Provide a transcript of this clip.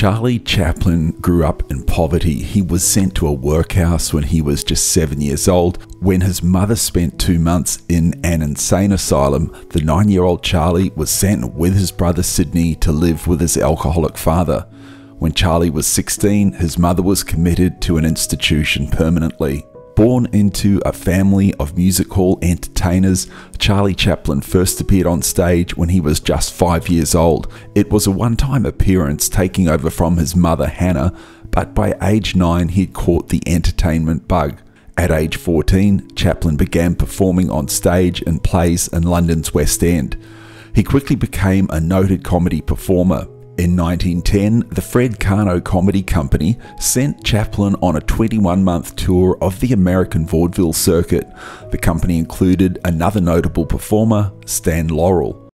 Charlie Chaplin grew up in poverty. He was sent to a workhouse when he was just 7 years old. When his mother spent 2 months in an insane asylum, the 9-year-old Charlie was sent with his brother Sydney to live with his alcoholic father. When Charlie was 16, his mother was committed to an institution permanently. Born into a family of music hall entertainers, Charlie Chaplin first appeared on stage when he was just 5 years old. It was a one-time appearance, taking over from his mother Hannah, but by age 9 he had caught the entertainment bug. At age 14, Chaplin began performing on stage in plays in London's West End. He quickly became a noted comedy performer. In 1910, the Fred Karno Comedy Company sent Chaplin on a 21-month tour of the American vaudeville circuit. The company included another notable performer, Stan Laurel.